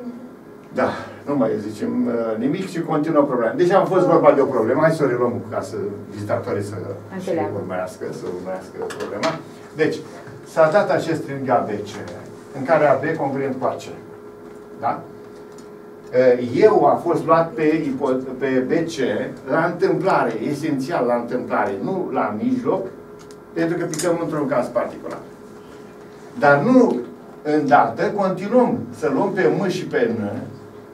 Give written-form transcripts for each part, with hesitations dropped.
bune. Da, nu mai zicem nimic și continuă problema. Deci am fost vorba de o problemă, hai să o reluăm ca să vizitatorii să urmărească problema. Deci, s-a dat acest triunghi ABC, în care AB congruent cu AC. Da? Eu a fost luat pe BC la întâmplare, esențial la întâmplare, nu la mijloc, pentru că picăm într-un caz particular. Dar nu îndată, continuăm să luăm pe M și pe N,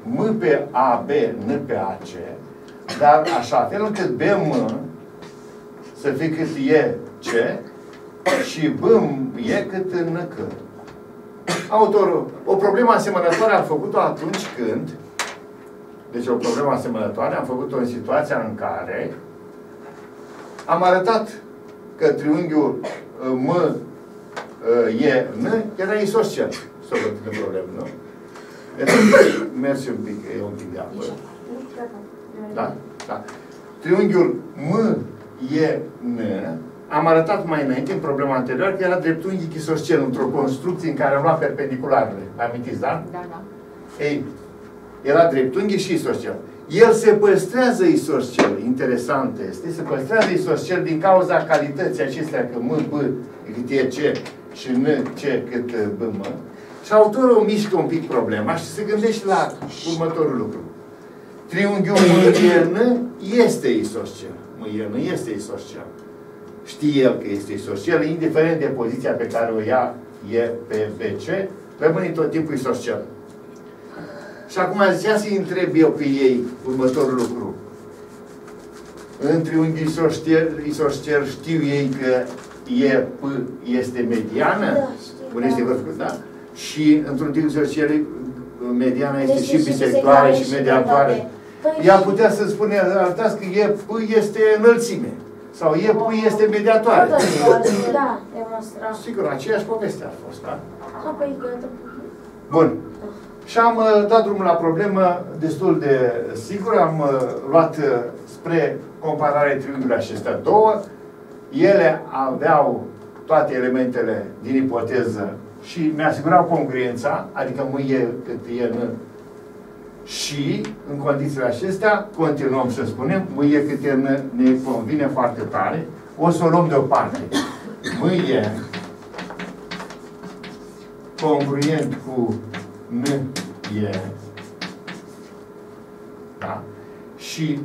M pe AB, N pe AC, dar așa fel încât BM să fie cât E C și BM E cât N C. Autorul, o problemă asemănătoare am făcut-o atunci când, deci o problemă asemănătoare am făcut-o în situația în care am arătat că triunghiul M, E, N era isoscel. S-a văzut de problemă, nu? Deci, mergi un pic, e un pic de apă. Da, da. Triunghiul M, E, N am arătat mai înainte, în problema anterioară, că era dreptunghic isoscel într-o construcție în care am luat perpendicularele. Amintiți, da? Da, da. Ei, era dreptunghic și isoscel. El se păstrează isoscel. Interesant este. Se păstrează isoscel din cauza calității acestea, că M, B, cât E, C și N, C, cât B, M. Și autorul mișcă un pic problema și se gândește la următorul lucru. Triunghiul M, E, N este isoscel. M, E, N este isoscel. Știe el că este isoscel, indiferent de poziția pe care o ia E pe BC, rămâne tot timpul isoscel. Și acum zicea să-i întreb eu pe ei următorul lucru. În triunghi isoscel știu ei că E P este mediană? Da, știu. Este vârful, da? Și într-un triunghi isoscel mediana este și bisectoare și mediatoare. Ea putea să spune, arătați că E P este înălțime. Sau E pui este mediatoare. Da, demonstrat. Sigur, aceeași poveste a fost, da? Bun. Și am dat drumul la problemă destul de sigur. Am luat spre comparare triunghiurile acestea două. Ele aveau toate elementele din ipoteză și mi-asigurau congruența, adică mâie cât E N. Și, în condițiile acestea, continuăm să spunem, mâie cât E ne convine foarte tare, o să o luăm deoparte. Mâie congruent cu N, E, da? Și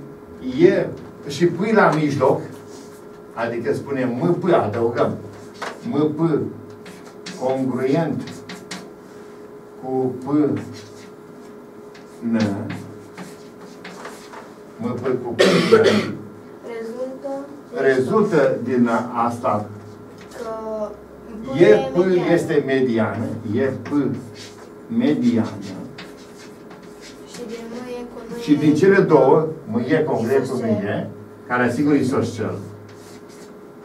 E, și pui la mijloc, adică spunem M, P, adăugăm, M, P, congruent cu P, N. Mă păi cu rezultă din asta că E P este mediană. E P mediană. Și din cele două, mâie congruent cu mâie, care asigur isoscel.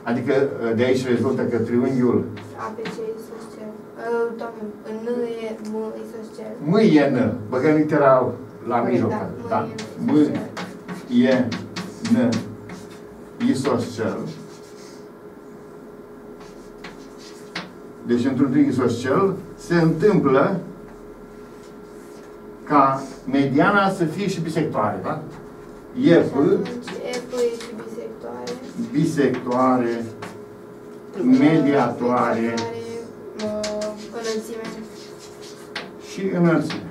Adică de aici rezultă că triunghiul ABC isoscel. Doamne, N e M isoscel. M e N. Băgăm literal la mijloc. Da. M e N isoscel. Deci într-un triunghi isoscel se întâmplă ca mediana să fie și bisectoare, da? E P. E P e și bisectoare. Bisectoare. Mediatoare. Înălțime. Și înălțime.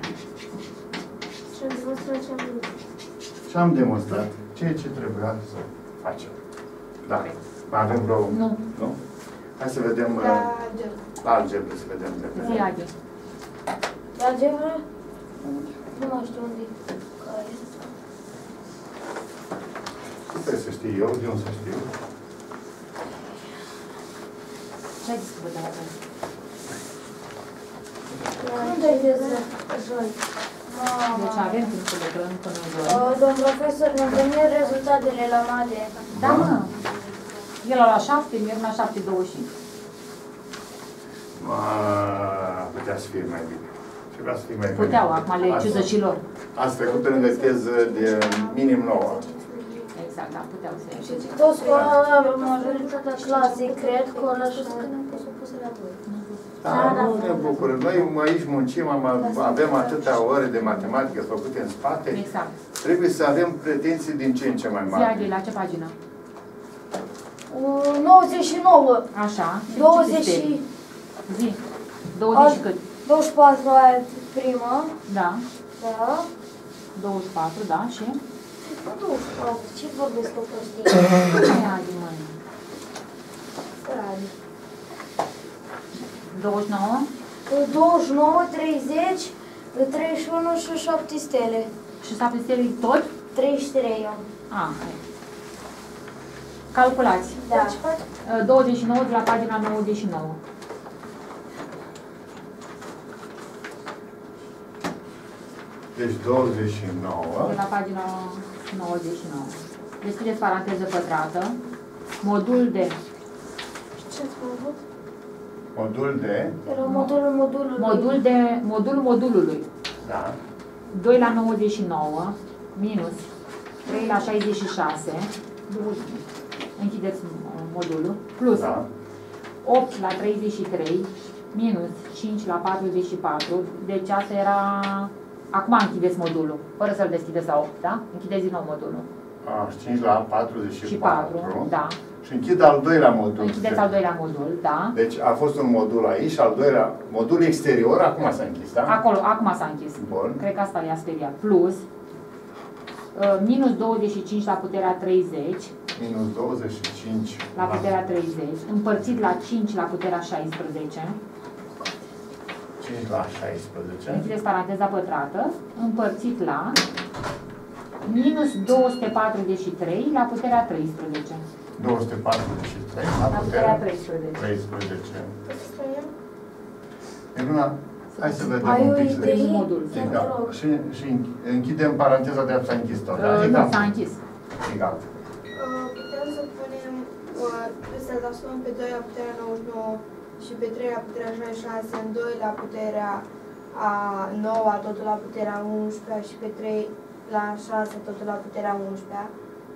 Și am demonstrat ceea ce trebuia să facem. Da. Mai avem vreo... Nu. Nu? Hai să vedem... La algebră. Să vedem. La algebră. La algebră? Nu mai știu unde e. Nu trebuie să știu eu, de unde să știu. Ce ai zis că vă dau acasă? Când ai joi? Deci avem timp să lucrăm până joi. Domn profesor, ne-am primit rezultatele la MADE. Da, mă. El a luat 7, miercuri la 7.25. Putea să fie mai bine. Trebuia să fie mai bine. Puteau, acum ale ciuzăcilor. Ați trecut în viteză de minim 9. Exact, da, puteau să ia. Toți, majoritatea clasei, cred că o lăsă. Dar nu ne bucurăm. Noi aici muncim, avem atâtea ore de matematică făcute în spate. Exact. Trebuie să avem pretenții din ce în ce mai mari. Ziua, la ce pagină? 99. Așa. 20 și... Zi. 20 și cât? 24 aia prima. Da. Da. 24, da, și? 24, ce vorbesc o prostie? Aia din mână. 29? 29, 30, 31 și 7 stele. Și 7 stele tot? 33 eu. Ah, hai. Calculați. Da. 29 de la pagina 99. Deci 29. De la pagina 99. Deschideți paranteză pătrată. Modul de... Ce-ați făcut? Modul de... Era modulul modulului. Modulul modulului. Da. 2 la 99 minus 3 la 66. Închideți modulul. Plus da. 8 la 33 minus 5 la 44. Deci asta era... Acum închideți modulul, fără să-l deschideți la 8, da? Închideți din nou modulul. 5 la 44, da. Și închid al doilea modul. Închideți al doilea modul, da. Deci a fost un modul aici și al doilea modul exterior, acum s-a închis, da? Acolo, acum s-a închis. Bun. Cred că asta le-a speriat. Plus, minus 25 la puterea 30. Minus 25 la puterea 30, împărțit la 5 la puterea 16. 5 la 16. Închideți paranteza pătrată, împărțit la minus 243 la puterea 13. 243 la puterea 13. Elena, hai să vedem un pic de modul. Și închidem paranteza de s-a închis tot. Nu s-a închis. Exact. Putem să punem să-l asumăm pe 2 la puterea 99. Și pe 3 la puterea 66, în 2 la puterea a 9, totul la puterea 11 și pe 3 la 6, totul la puterea 11.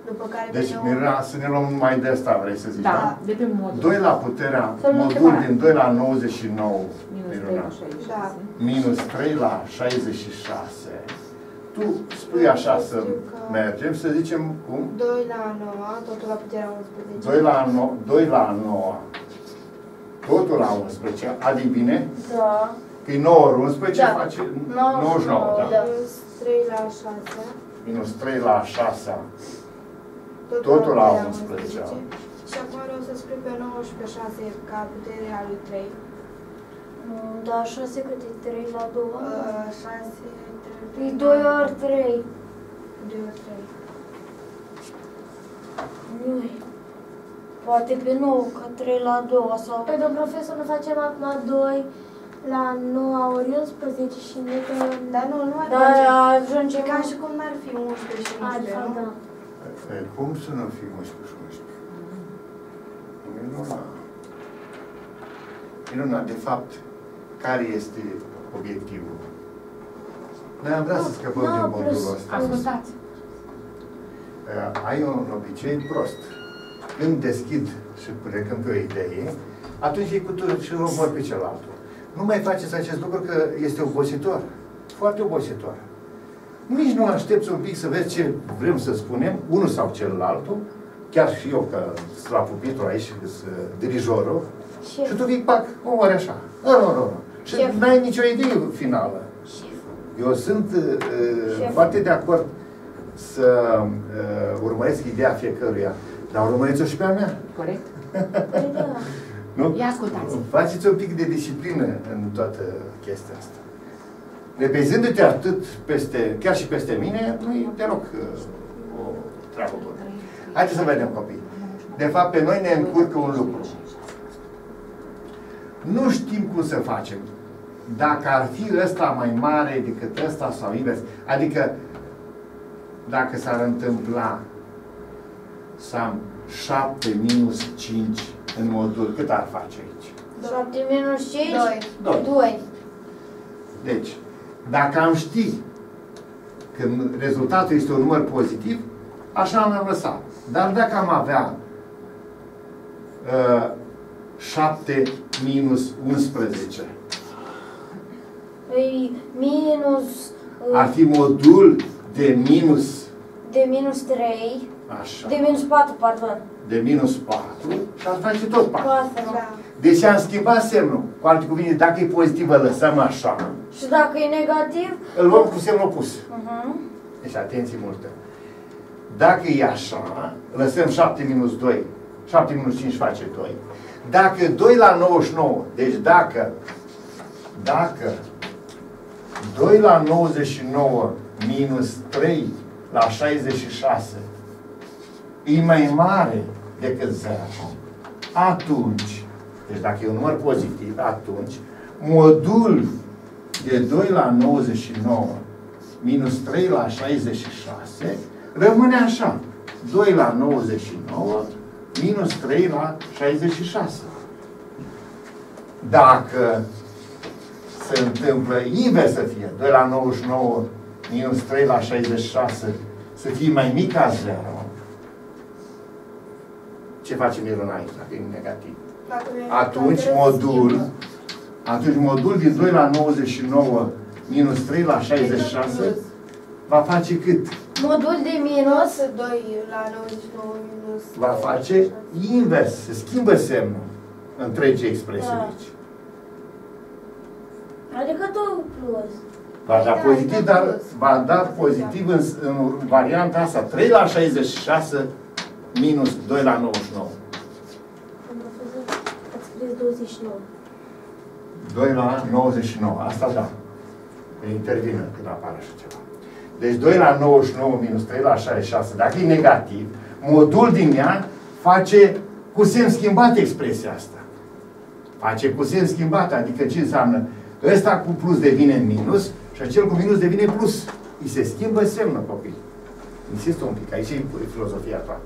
După care deci, Mirela, să ne luăm numai de asta, vrei să zici, da? Da? De pe modul. 2 la puterea, modul din 2 la 99, Mirela, minus 3 la 66. Tu spui așa să mergem, să zicem cum? 2 la 9, totul la puterea 11. 2 la 9. Totul la 11, adivine? Da. Că e 9 ori 11, da. Face 99, da? Minus 3 la 6. Minus 3 la 6. Totul la 11. Și acum vreau să scriu pe 19, 6 ca puterea lui 3. Da, 6 cât e 3 la 2? 6, 3, 3. E 2 ori 3. 2 ori 3. Nu e. Poate pe 9, că 3 la 2 sau... Păi, domn profesor, nu facem acum 2 la 9 ori 11 și ne... Dar nu, nu ajunge. Ca și cum n-ar fi 11 și 11, nu? Cum să nu fi 11 și 11? Minuna. Minuna, de fapt, care este obiectivul? Noi am vrea să scăpăm de modul ăsta. Ascultați. Ai un obicei prost. Când deschid și plecăm pe o idee, atunci e cu totul și îl omor pe celălalt. Nu mai faceți acest lucru că este obositor. Foarte obositor. Nici nu aștepți un pic să vezi ce vrem să spunem, unul sau celălalt, chiar și eu, că sunt la pupitru aici, că sunt dirijorul, Chef. Și tu vii, pac, omori așa. Și n-ai nicio idee finală. Chef. Eu sunt foarte de acord să urmăresc ideea fiecăruia. Dar urmăriți-o și pe a mea. Corect. Nu? Ia ascultați. Faceți un pic de disciplină în toată chestia asta. Repezându-te atât peste, chiar și peste mine, nu-i deloc o treabă bună. Haideți să vedem, copii. De fapt, pe noi ne încurcă un lucru. Nu știm cum să facem. Dacă ar fi ăsta mai mare decât ăsta sau invers. Adică, dacă s-ar întâmpla să am 7 minus 5 în modul, cât ar face aici? 7 minus 5? 2. Deci, dacă am ști că rezultatul este un număr pozitiv, așa l-am lăsat. Dar dacă am avea 7 minus 11. Păi, minus... Ar fi modul de minus... De minus 3. Așa. De minus 4, pardon. De minus 4. Și ar face tot 4. 4, da. Deci am schimbat semnul. Cu alte cuvinte, dacă e pozitiv, îl lăsăm așa. Și dacă e negativ? Îl luăm cu semnul opus. Deci atenție multă. Dacă e așa, lăsăm 7 minus 2. 7 minus 5 face 2. Dacă 2 la 99, deci dacă 2 la 99 minus 3 la 66 e mai mare decât 0, atunci, deci dacă e un număr pozitiv, atunci modul de 2 la 99 minus 3 la 66 rămâne așa. 2 la 99 minus 3 la 66. Dacă se întâmplă invers să fie 2 la 99 minus 3 la 66 să fie mai mic ca 0, ce facem aici dacă e negativ? Atunci modul din 2 la 99 minus 3 la 66 va face cât? Modul de minus 2 la 99 minus 3. Va face invers, se schimbă semnul întregii expresii aici. Adică 2 plus. Va da pozitiv, dar va da pozitiv în varianta asta. 3 la 66 minus 2 la 99. Ați scris 29. 2 la 99. Asta da. Intervine când apare așa ceva. Deci 2 la 99 minus 3 la 66. Dacă e negativ, modul din ea face cu semn schimbat expresia asta. Face cu semn schimbat. Adică ce înseamnă? Ăsta cu plus devine minus și acel cu minus devine plus. Îi se schimbă semnul, copii. Insistă un pic. Aici e filozofia toată.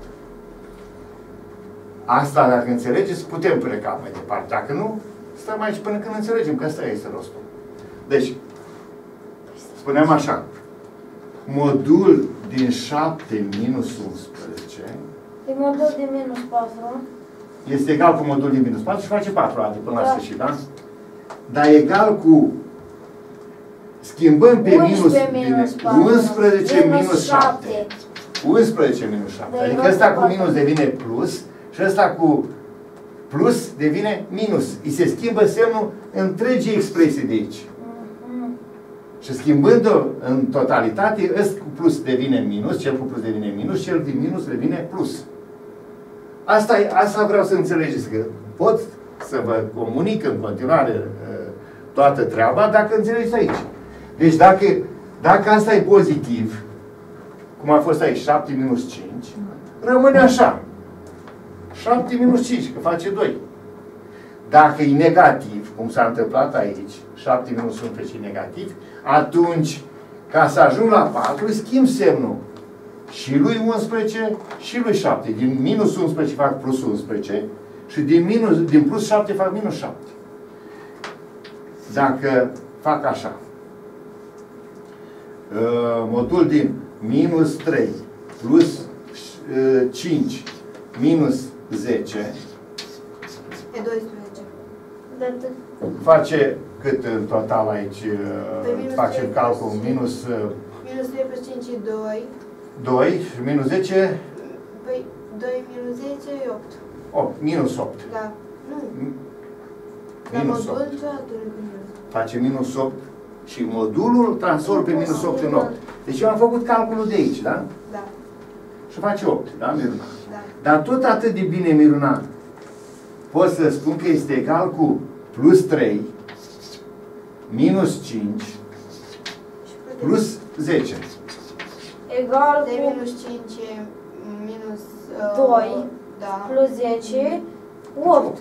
Asta, dacă înțelegeți, putem pleca mai departe. Dacă nu, stăm aici până când înțelegem, că asta este rostul. Deci, spuneam așa. Modul din 7 minus 11 e modul din minus 4. Este egal cu modul din minus 4 și face 4, adică până la sfârșit, da? Dar egal cu... Schimbăm pe minus... 11 minus 7. 11 minus 7. Adică ăsta cu minus devine plus și ăsta cu plus devine minus. Îi se schimbă semnul întregii expresii de aici. Și schimbând-o în totalitate, ăsta cu plus devine minus, cel cu plus devine minus, cel din minus devine plus. Asta vreau să înțelegeți, că pot să vă comunic în continuare toată treaba, dacă înțelegeți aici. Deci dacă asta e pozitiv, cum a fost aici, 7 minus 5, rămâne așa. 7 minus 5, că face 2. Dacă e negativ, cum s-a întâmplat aici, 7 minus 11 e negativ, atunci, ca să ajung la 4, schimb semnul. Și lui 11 și lui 7. Din minus 11 fac plus 11 și din plus 7 fac minus 7. Dacă fac așa, modul din minus 3 plus 5 minus 10 e 12. Face cât în total aici, facem calcul, minus... Minus 3 plus 5 e 2. 2 și minus 10? Păi 2 minus 10 e 8. 8, minus 8. Da, nu. Minus 8. Face minus 8 și modulul transformă pe minus 8 în 8. Deci eu am făcut calculul de aici, da? Da. Și face 8, da, Miruna? Da. Dar tot atât de bine, Miruna, pot să spun că este egal cu plus 3, minus 5, plus 10. Egal de minus 5, minus 2, da, plus 10, 8.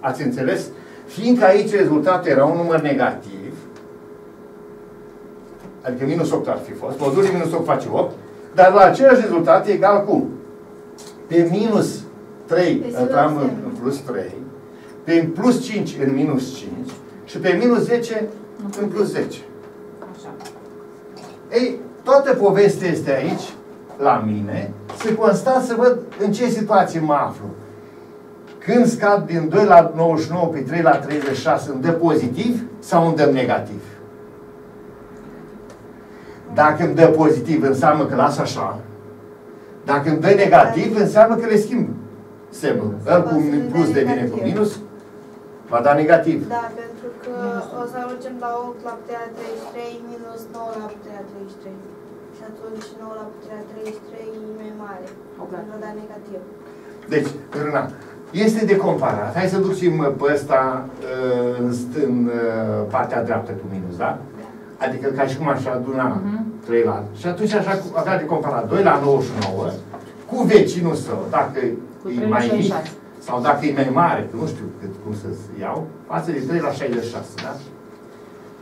Ați înțeles? Fiindcă aici rezultatul era un număr negativ, adică minus 8 ar fi fost, modul de minus 8 face 8, dar la același rezultat e egal cu pe minus 3 intram în plus 3, pe plus 5 în minus 5 și pe minus 10 în plus 10. Așa. Ei, toată povestea este aici, la mine, se constat să văd în ce situație mă aflu. Când scad din 2 la 99 pe 3 la 36, îmi dă pozitiv sau îmi dă negativ? Dacă îmi dă pozitiv, înseamnă că las așa. Dacă îmi dă negativ, înseamnă că le schimb semnul. Îl cu plus devine cu minus, va da negativ. Da, pentru că o să ajungem la 8 la puterea 33 minus 9 la puterea 33. Și atunci 9 la puterea 33 e mai mare. Va da negativ. Deci, Râna, este de comparat. Hai să ducem pe ăsta în partea dreaptă cu minus, da? Adică ca și cum aș aduna 3 la... Și atunci așa avea de comparat 2 la 99 cu vecinul său, dacă e mai mic sau dacă e mai mare, nu știu cum să-ți iau, față de 3 la 66, da?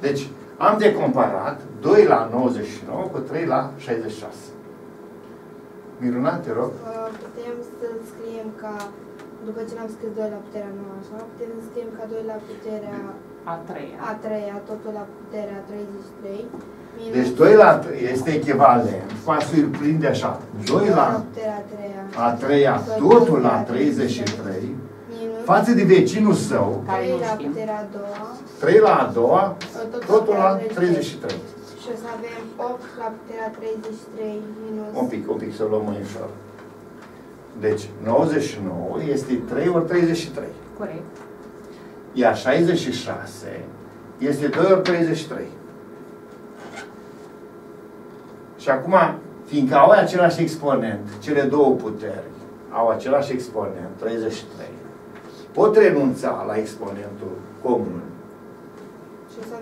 Deci am de comparat 2 la 99 cu 3 la 66. Miruna, te rog. Putem să scriem ca... După ce n-am scris 2 la puterea 9, așa, putem să scriem ca 2 la puterea... A treia. A treia, totul la puterea 33. Minus deci 2 la 3 este echivalent. Fasul îl prinde așa. 2 la puterea a treia, totul la 33. Față de vecinul său. 3 la puterea a doua. 3 la a doua, totul la 33. Și o să avem 8 la puterea 33 minus... Un pic să luăm mai ușor. Deci 99 este 3 ori 33. Corect. Iar 66 este 2 ori 33. Și acum, fiindcă au același exponent, cele două puteri au același exponent, 33, pot renunța la exponentul comun.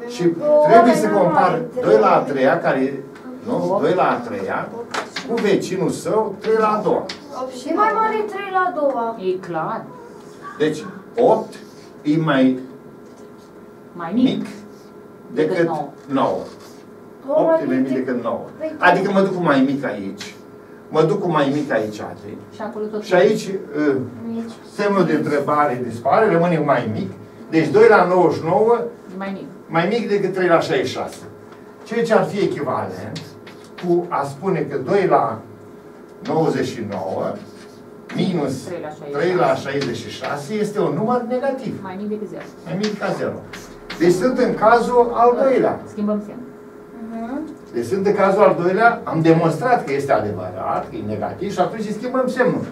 Și trebuie să compar 2 la a treia, care, nu, 2 la a treia, cu vecinul său, 3 la a doua. E mai mare 3 la a doua. E clar. Deci, 8 e mai mic decât 9. 8 e mai mic decât 9. Adică mă duc cu mai mic aici. Mă duc cu mai mic aici. Și aici semnul de întrebare dispare, rămâne mai mic. Deci 2 la 99 mai mic decât 3 la 66. Ceea ce ar fi echivalent cu a spune că 2 la 99 minus 3 la 66 este un număr negativ. Mai mic decât 0. Mai mic ca 0. Deci sunt în cazul al doilea. Schimbăm semn. Deci sunt în cazul al doilea, am demonstrat că este adevărat, că e negativ și atunci schimbăm semnul.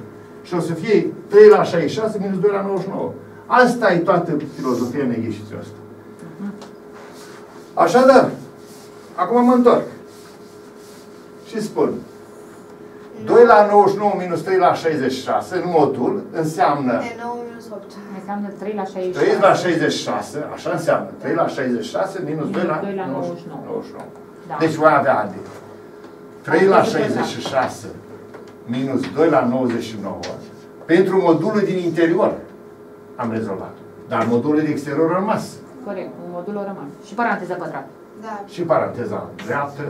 Și o să fie 3 la 66 minus 2 la 99. Asta e toată filozofia neghișiții asta. Așadar, acum mă întorc. Și spun. 2 la 99 minus 3 la 66, în modul, înseamnă... 9 minus 8. Înseamnă 3 la 66. 3 la 66, așa înseamnă. 3 la 66 minus 2 la 99. Da. Deci voi avea adică 3 la 66 minus 2 la 99. Pentru modulul din interior am rezolvat. Dar modulul din exterior a rămas. Corect, modulul a rămas. Și paranteza pătrată. Da. Și paranteza dreaptă.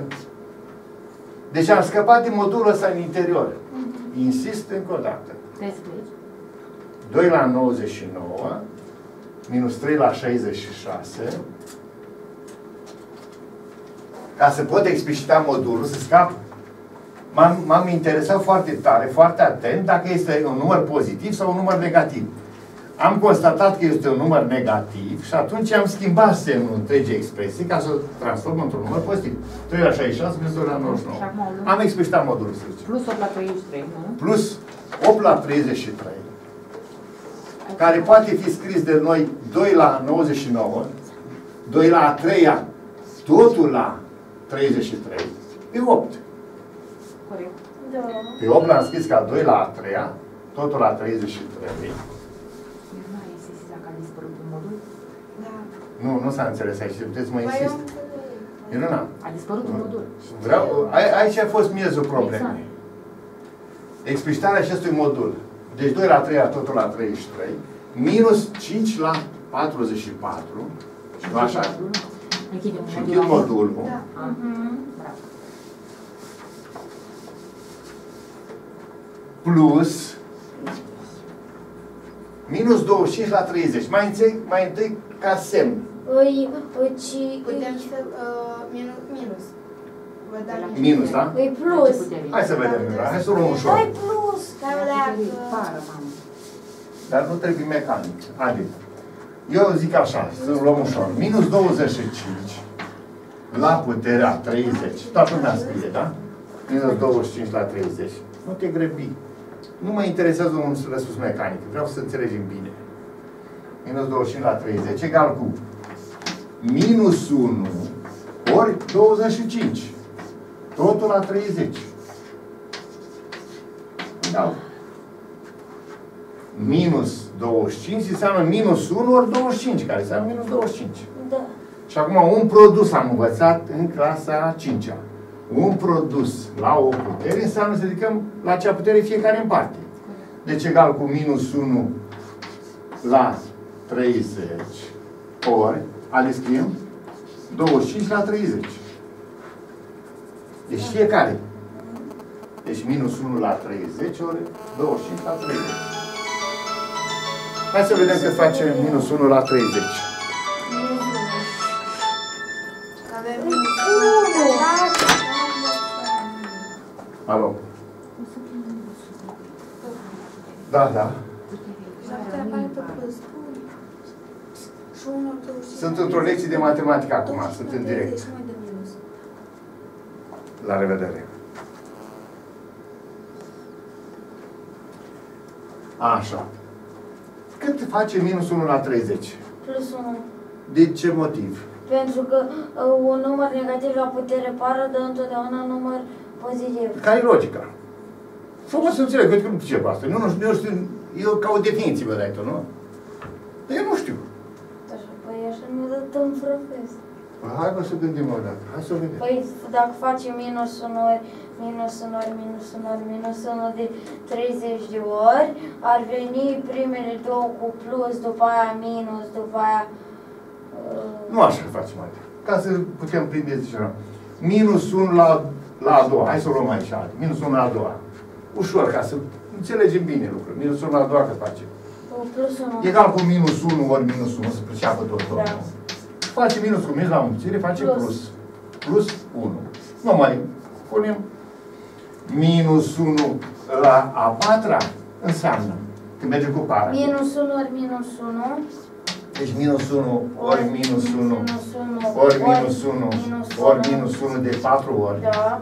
Deci am scăpat din modulul ăsta în interior. Insist încă o dată. 2 la 99 minus 3 la 66. Ca să pot explicita modulul, să scap, m-am interesat foarte tare, foarte atent, dacă este un număr pozitiv sau un număr negativ. Am constatat că este un număr negativ și atunci am schimbat semnul întregii expresii ca să o transform într-un număr pozitiv. 3 la 66 minus 2 la 99. Am explicat modulul, să zicem. Plus 8 la 33, nu? Plus 8 la 33, care poate fi scris de noi 2 la 99, 2 la a treia, totul la 33, pe 8. Corect. Pe 8 l-am scris ca 2 la a treia, totul la 33. Nu s-a înțeles aici, puteți să mă insist. Miruna, a dispărut un modul. Aici a fost miezul problemei. Explicitarea acestui modul. Deci 2 la 3 totul la 33, minus 5 la 44. Și așa. Și închid modulul. Plus minus 25 la 30. Mai întâi ca semn. Putem să... minus. Minus, da? E plus. Hai să vedem. Hai să luăm ușor. E plus. Dar nu trebuie mecanic. Adică, eu zic așa, să luăm ușor. Minus 25 la puterea 30. Toată lumea scrie, da? Minus 25 la 30. Nu te grăbi. Nu mă interesează un răspuns mecanic. Vreau să înțelegem bine. Minus 25 la 30 egal cu minus 1 ori 25. Totul la 30. Da. Minus 25 înseamnă minus 1 ori 25, care înseamnă minus 25. Da. Și acum un produs am învățat în clasa 5-a. Un produs la o putere înseamnă să ridicăm la cea putere fiecare în parte. Deci egal cu minus 1 la 30 ori, ale scriem, 25 la 30. Deci fiecare. Deci minus 1 la 30 ori 25 la 30. Hai să vedem cât face minus 1 la 30. Alo. Da, da. Sunt într-o lecție de matematică acum, sunt în direct. La revedere. Așa. Cât face minus 1 la 30? Plus 1. De ce motiv? Pentru că un număr negativ la putere pară dă întotdeauna un număr pozitiv. Care e logica? Fă-mă să înțeleg, pentru că nu știu ce asta. Nu știu, eu caut definiții, vă dai tu, nu? Dar eu nu știu. Așa, păi așa nu dă un profesor. Hai mă să gândim o dată. Hai să vedem. Păi dacă facem minus 1 ori, minus 1 ori, minus 1 ori, minus 1 de 30 de ori, ar veni primele două cu plus, după aia minus, după aia... Nu așa facem mai departe. Ca să putem prinde ceva. Minus 1 la a doua. Hai să o luăm aici. Minus 1 la a doua. Ușor, ca să înțelegem bine lucrurile. Minus 1 la a doua cât facem? Plus 1. Egal cu minus 1 ori minus 1, să priceapă totul. Da. Face minus cu minus la mulțire, face plus. Plus 1. Nu mai punem. Minus 1 la a patra înseamnă, când merge cu para. Minus 1 ori minus 1. Deci minus 1 ori minus 1 ori minus 1 ori minus 1 de 4 ori. Da.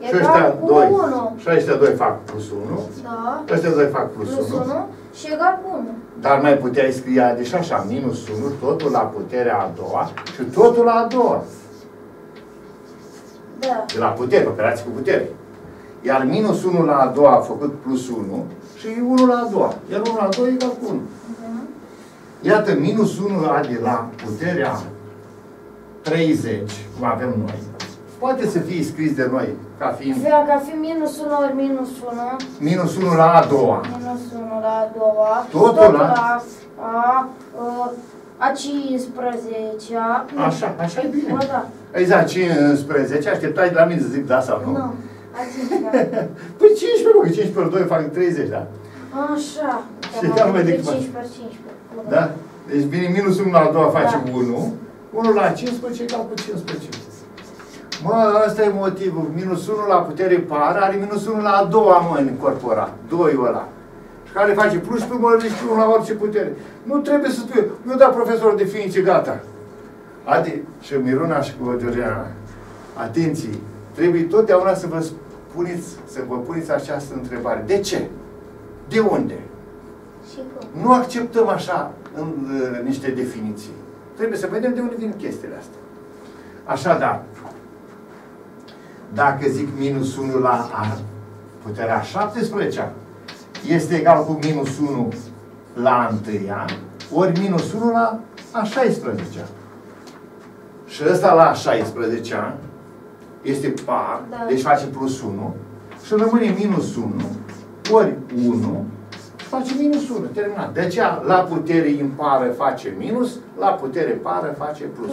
Și ăștia 2. Și ăștia 2 fac plus 1. Da. Ăștia 2 fac plus 1. Și egal cu 1. Dar mai puteai scrie, deci așa, minus 1, totul la puterea a doua și totul la a doua. Da. De la putere, operații cu putere. Iar minus 1 la a doua a făcut plus 1 și 1 la a doua. Iar 1 la a doua e egal cu 1. Da. Iată, minus 1 de la puterea 30, cum avem noi, poate să fie scris de noi ca fiind... Ca fiind minus 1 ori minus 1. Minus 1 la a doua. Minus 1 la a doua. Totul la a 15-a. Așa, așa e bine. Da. Exact, 15, așteptai de la mine să zic da sau nu? Nu, a 15-a. Păi 15, nu, că 15 ori 2 fac 30, da. Așa. Și chiar mai decât 15. Da? Deci bine, minus 1 la a doua face 1. 1 la 15 egal cu 15. Mă, ăsta e motivul. Minus 1 la putere pară are minus 1 la a doua, mă, în corpora. 2 ăla. Și care face plus pe mă, nici 1 la orice putere. Nu trebuie să spui. Eu da profesorul definiție, gata. Adi, și Miruna și cu Georgiana, atenție, trebuie totdeauna să vă puneți, această întrebare. De ce? De unde? Și cum? Nu acceptăm așa în niște definiții. Trebuie să vedem de unde vin chestiile astea. Așadar, dacă zic minus 1 la puterea 17-a, este egal cu minus 1 la 1-a, ori minus 1 la a 16-a. Și ăsta la a 16-a este par, da. Deci face plus 1, și rămâne minus 1, ori 1, face minus 1, terminat. De aceea, la putere impară face minus, la putere pară face plus.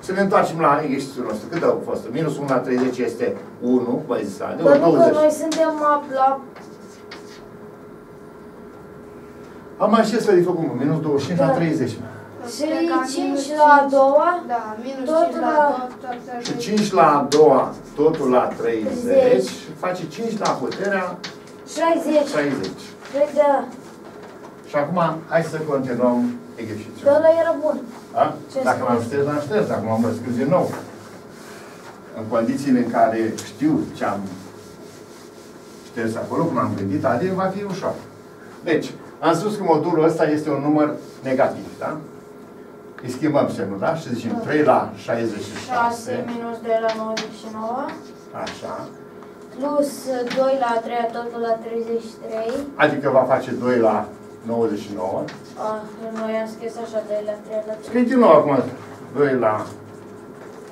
Să ne întoarcem la exercițiul nostru. Cât a fost? Minus 1 la 30 este 1, băi zis, de 20. Pentru că noi suntem la... Am mai știți să-i făcut, minus 25 la 30. Și 5 la a doua, totul la... Și 5 la a doua, totul la 30, face 5 la puterea... 60. 60. Păi da. Și acum, hai să continuăm exercițiul. Dar ăla era bun. A? Dacă m-am șters, l-am șters. Dacă m-am răscris din nou. În condițiile în care știu ce am șters acolo, cum am gândit, adică va fi ușor. Deci, am spus că modulul ăsta este un număr negativ, da? Îi schimbăm semnul, da? Și zicem 3 la 66. 6 minus 2 la 99. Așa. Plus 2 la 3, totul la 33. Adică va face 2 la 99. Ah, noi am scris așa, 2 la 3 la 3. Scrie din nou acum. 2 la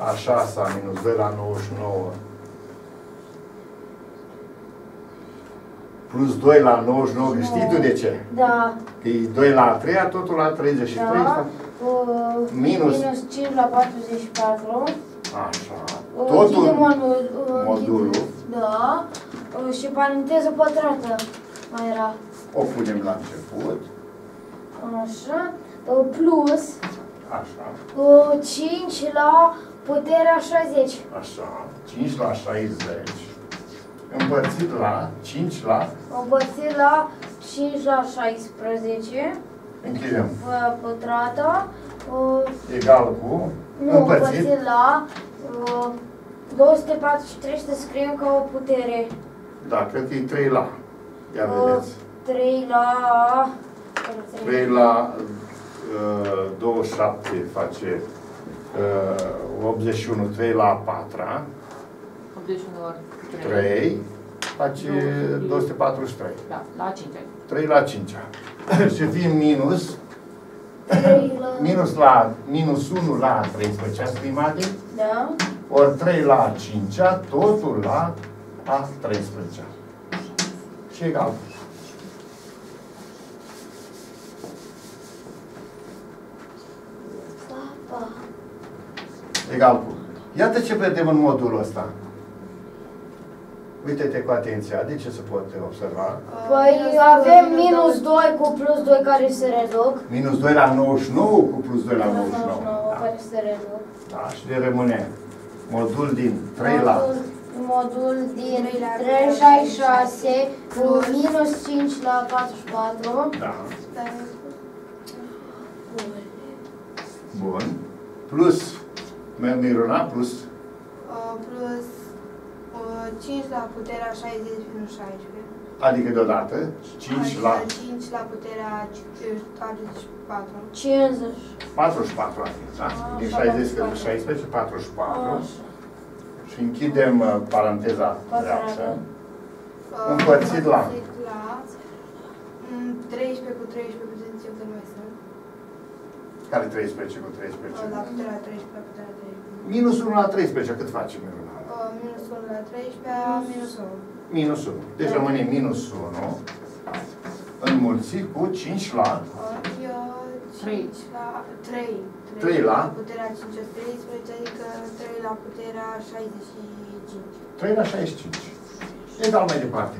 a 6 minus 2 la 99. Plus 2 la 99, no. Știi tu de ce? Da. Că e 2 la 3, totul la 33. Da. Minus 5 la 44. Așa. Totul modulul. Da. Și paranteză pătrată mai era. O punem la început. Așa. Plus. Așa. 5 la puterea 60. Așa. 5 la 60. Împărțit la 5 la... Împărțit la 5 la 16. Închidem. Pătrată. Egal cu... Nu, împărțit la... 243 să scriem ca o putere. Da, cred că e 3 la. Ia vedeți. 3 la... 3 la... 27 face... 81, 3 la 4-a. 81 ori 3 face 243. Da, la 5. 3 la 5. Și fim minus... Minus 1 la 13, stimate? Da. Ori 3 la 5, totul la a 13. Și egal. Papa. Egal cu. Iată ce vedem în modul ăsta. Uite-te cu atenție, de ce se poate observa? Păi avem minus 2 cu plus 2 care se reduc. Minus 2 la 99 cu plus 2 la 99. Da. Care se reduc. Da, și ne rămâne modul din 3 la... Modul din 366 cu minus 5 la 44. Da. Bun. Plus, Miruna, plus? Plus... 5 la puterea 60 minus 16. Adică deodată 5 la puterea 44. 50. 44 adică, da? Din 60 că 16, 44. Așa. Și închidem paranteza dreaptă. Împărțit la... 13 cu 13 cu 13 că nu mai sunt. Care 13 cu 13? La puterea 13 la puterea 13. Minus 1 la 13, cât facem? Minus 1 la 13, minus 1. Minus 1. Deci rămâne minus 1 înmulțit cu 5 la... 3 la puterea 513, adică 3 la puterea 65. 3 la 65. Egal mai departe.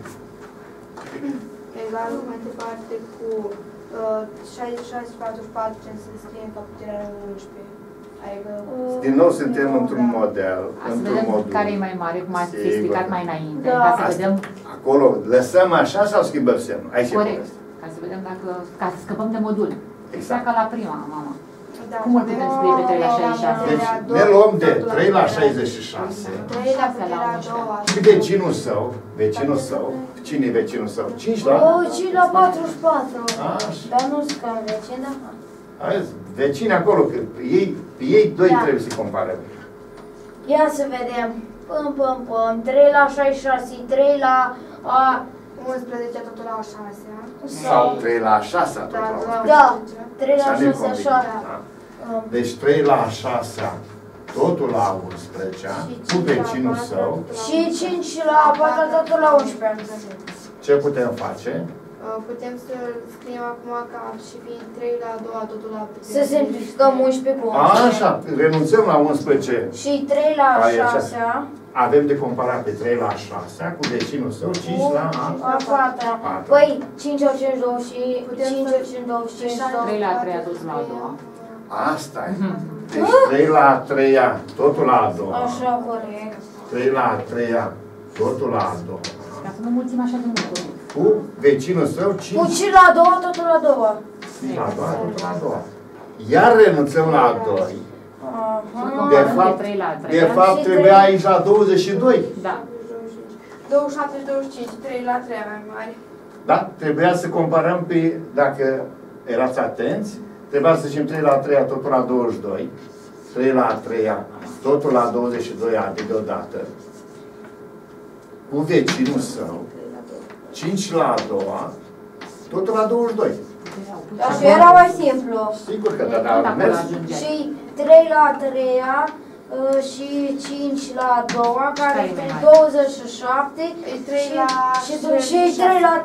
Egal mai departe cu 66, 44, să scriem ca puterea 11. Din nou suntem într-un model. Să vedem care e mai mare, cum ați explicat mai înainte. Da. Ca să vedem... Acolo lăsăm așa sau schimbăm semnul? Aici corect. Ca să vedem dacă... Ca să scăpăm de modul. Exact. Ca la prima, mama. Da. Cum îl putem scrie pe 3 la 66? Deci ne luăm de 3 la 66. 3 la 66. Și vecinul său, cine e vecinul său? 5 la? 5 la 44. Dar nu sunt ca vecin, da? Vecini acolo, că ei doi trebuie să-i comparăm. Ia să vedem. Păm, păm, păm. 3 la 66, 3 la 11, totul la 6. Sau 3 la 6, totul la 11. Da, 3 la 6, așa. Deci 3 la 6, totul la 11, cu vecinul său. Și 5 la 4, totul la 11. Ce putem face? Putem să scriem acum ca și fiind 3 la 2, totul la putere. Să simplificăm 11 cu 11. Așa, renunțăm la 11. Și 3 la 6. Avem de comparat pe 3 la 6 cu vecinul său, 5 la 4. Păi, 5 ori 5, 25, 5 ori 5, 25, 3 la 3, totul la 2. Asta e. Deci 3 la 3, totul la 2. Așa, corect. 3 la 3, totul la 2. ca să nu mulțim așa de mult. Cu vecinul său 5. Cu 5 la a doua, totul la a doua. La a doua, totul la a doua. Iar renunțăm la a doua. De fapt trebuia aici la 22. Da. 27, 25, 3 la 3 mai mari. Da? Trebuia să comparăm pe, dacă erați atenți, trebuia să zicem 3 la 3 totul la 22, 3 la 3 totul la 22 de deodată, cu vecinul său, 5 la a doua, totul la 22. Da, și era mai simplu. Sigur că da, dar mers. Și 3 la a 3-a și 5 la a doua, care este 27 și 3 la a 3-a.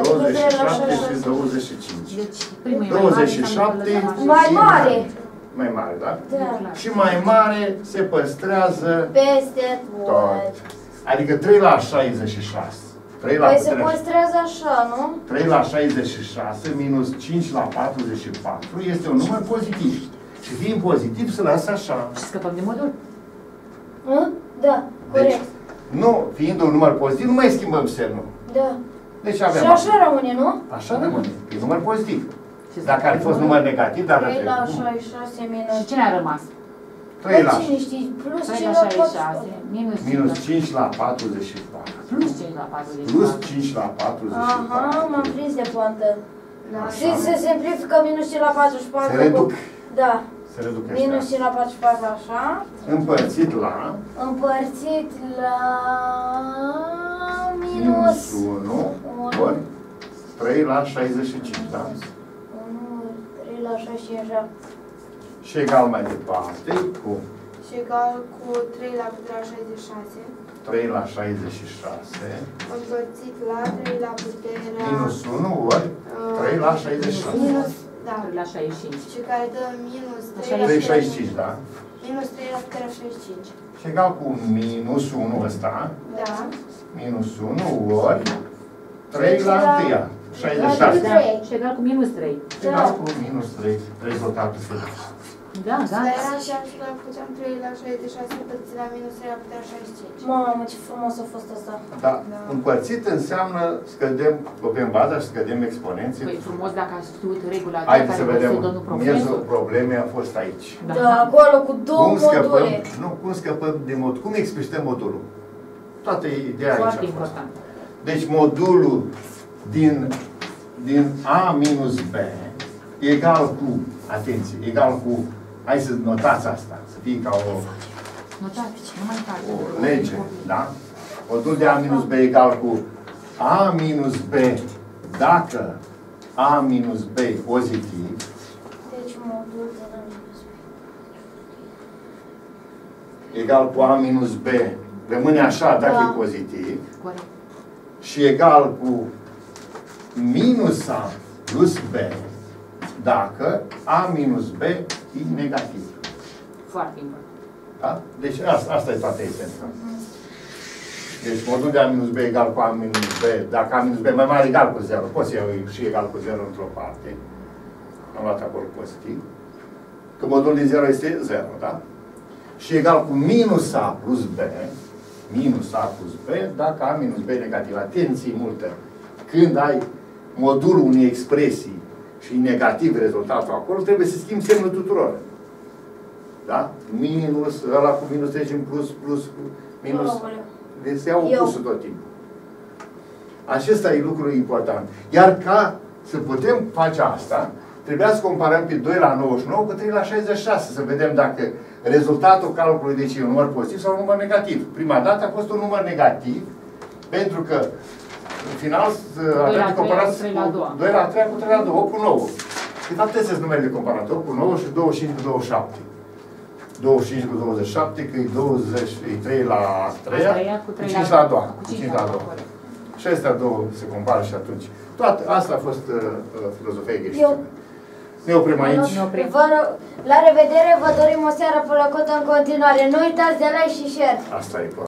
27 și 25. Deci, 27 mai mare. Mai mare, da? Da. Și mai mare se păstrează peste tot. Adică 3 la 66. 3 la păi se păstrează așa, nu? 3 la 66 minus 5 la 44 este un număr pozitiv. Și fiind pozitiv se lasă așa. Și scăpăm de modul? Hă? Da, corect. Deci, nu, fiind un număr pozitiv, nu mai schimbăm semnul. Da. Deci avem și așa rămâne, nu? Așa rămâne, e număr pozitiv. Dacă ar fi fost număr negativ, dar... 3 la 66 minus... Și cine a rămas? 3 la 66, minus 5 la 44, plus 5 la 44, plus 5 la 44. Aha, m-am prins de poantă. Și se simplifică minus 5 la 44. Se reduc. Da. Se reduc așa. Minus 5 la 44, așa. Împărțit la... Împărțit la... Minus 1 ori 3 la 65, da? 1 ori 3 la 65, așa. Și egal mai departe cu... Și egal cu 3 la 66. 3 la 66. Împărțit la 3 la puterea... Minus 1 ori 3 la 66. Minus, da. 3 la 65. Și care dă minus 3 la 65, da? Minus 3 la puterea 65. Și egal cu minus 1 ăsta. Da. Minus 1 ori 3 la 1. 66. Și egal cu minus 3. Și egal cu minus 3. Rezultatul final. Da, da. Dar era și așa că puteam 3 la 66 împărțit la minus 3 la puterea 65. Mamă, ce frumos a fost asta. Da. Împărțit înseamnă scădem, copiem baza și scădem exponenții. Păi frumos dacă ați știut regula aceea care vă zic domnul profesor. Miezul problemei a fost aici. Da, acolo cu două module. Nu, cum scăpăm de mod, cum explicităm modulul. Toată ideea aici a fost. Foarte important. Deci modulul din A minus B egal cu, atenție, egal cu, hai să notați asta, să fie ca o lege, da? Modul de A minus B egal cu A minus B, dacă A minus B pozitiv, deci modul de A minus B egal cu A minus B, rămâne așa dacă e pozitiv, și egal cu minus A plus B, dacă A minus B e negativ. Foarte important. Da? Deci asta e toată esența. Deci modul de A minus B egal cu A minus B, dacă A minus B mai mare egal cu 0, poți să iau și egal cu 0 într-o parte. Am luat acolo pozitiv. Că modul din 0 este 0, da? Și egal cu minus A plus B, minus A plus B, dacă A minus B e negativ. Atenție multă! Când ai modulul unei expresii și negativ rezultatul acolo, trebuie să schimbi semnul tuturor. Da? Minus, ăla cu minus trece în plus, plus, minus. Deci se iau opusul tot timpul. Acesta e lucru important. Iar ca să putem face asta, trebuia să comparăm pe 2 la 99 cu 3 la 66, să vedem dacă rezultatul calculului deci e un număr pozitiv sau un număr negativ. Prima dată a fost un număr negativ, pentru că în final, avem comparați 2 la 3 cu 3 la 2, 8 cu 9. De fapt, astea sunt numerele comparate, 8 cu 9 și 25 cu 27. 25 cu 27, că e 23 la 3, cu 5 la 2. Cu 5 la 2. Și astea două se compară și atunci. Toată asta a fost filozofia greșită. Ne oprim aici. La revedere, vă dorim o seară plăcută în continuare. Nu uitați de like și share. Asta e.